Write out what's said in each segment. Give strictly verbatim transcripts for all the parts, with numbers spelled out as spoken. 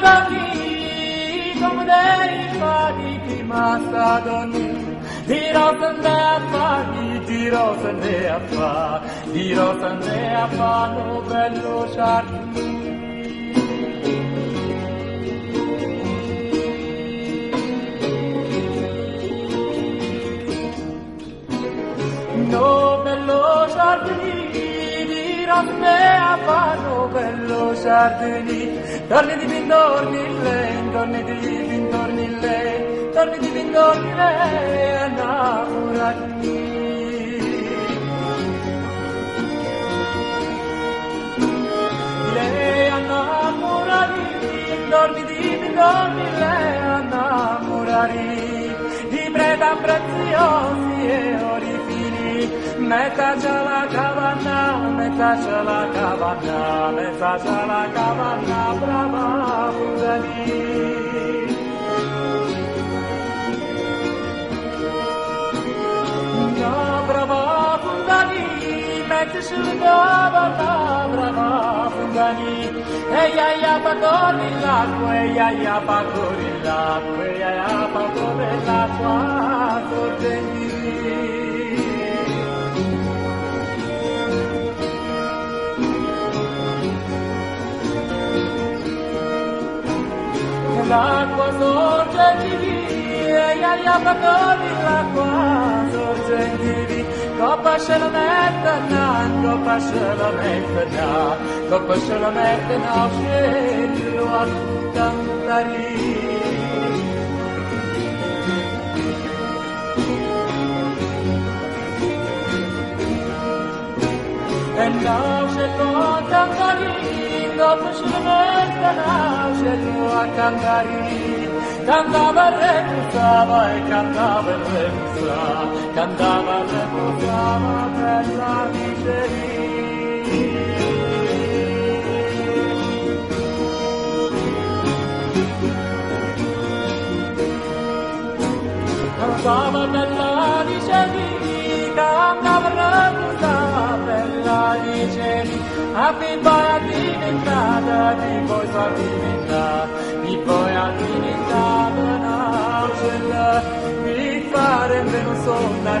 Sadoni, come dei faghi, ma Sadoni, di rosa ne ha faghi, di rosa ne ha faghi, di rosa ne ha faghi, no bello sciardi. No bello sciardi, di rosa ne ha faghi, no bello sciardi. Torni di vindorni lei, torni di vindorni lei, torni di vindorni lei, anamorati. Lei anamorati, torni di vindorni lei, anamorati. Di preda preziosi e orifini, metà già la cavanna, metà già la cavanna, metà già la cavanna. Ehi aia pagori l'acqua, ehi aia pagori l'acqua, ehi aia pagori l'acqua, cortendi. L'acqua sorge di lì, ehi aia pagori l'acqua, sorge di lì. Coppa ce la mette nan, coppa ce la mette nan. Dopo ce la mette nasce di lo a cantare. E nasce lo cantare, dopo ce la mette nasce lo a cantare. Cantava e reputava e cantava e reputava, cantava e reputava per la miseria. Cantava bella dicevi, cantava reputava bella dicevi, a vi poi a diventata, di voi sa diventata, di voi a diventata un'angela, di fare meno sonda,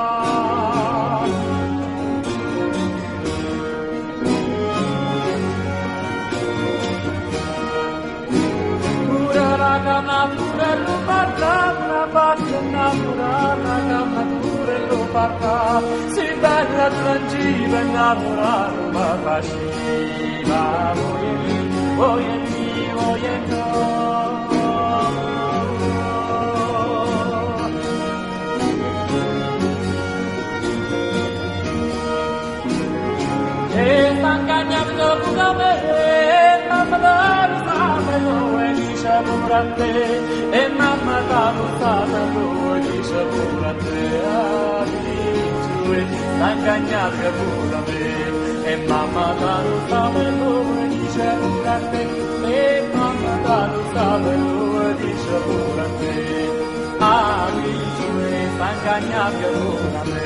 Natura lo parla, la parte innamorata, la natura lo parla, si bella trangiva innamorata, ma faceva, voglio, voglio, voglio. E sta cagnando pure me, ma me lo vuoi dice pure a te, e mamma t'ha portata lo dice pure a te, amici, sta cagnando pure a me, e mamma t'ha portata lo dice pure a te, e mamma t'ha portata lo dice pure a te, amici, sta cagnando pure a me.